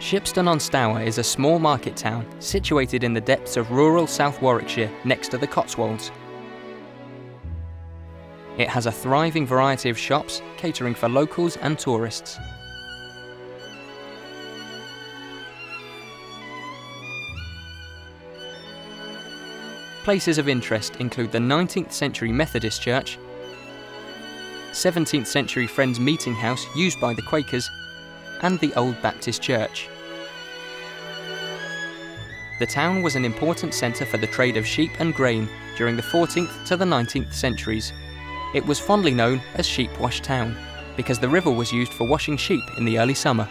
Shipston on Stour is a small market town situated in the depths of rural South Warwickshire next to the Cotswolds. It has a thriving variety of shops catering for locals and tourists. Places of interest include the 19th century Methodist Church, 17th century Friends Meeting House used by the Quakers, and the Old Baptist Church. The town was an important centre for the trade of sheep and grain during the 14th to the 19th centuries. It was fondly known as Sheepwash Town because the river was used for washing sheep in the early summer.